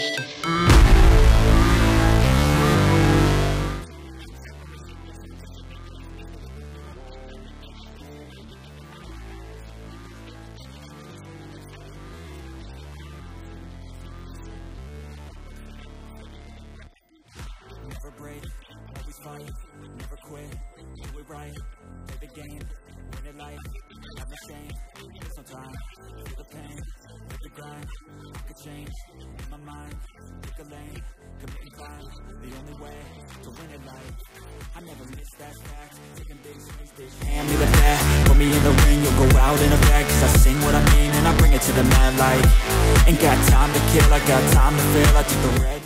supposed to feel. Never break, always fight, never quit, do it right, play the game, win it life, I'm the same, there's no time, feel the pain, with the grind, I could change, in my mind, pick a lane, commit and climb, the only way to win it life, I never miss that fact, taking big swings, dish, hand me the bat, put me in the ring, you'll go out in a bag, cause I sing what I mean and I bring it to the mad light, ain't got time to kill, I got time to feel, I took the red.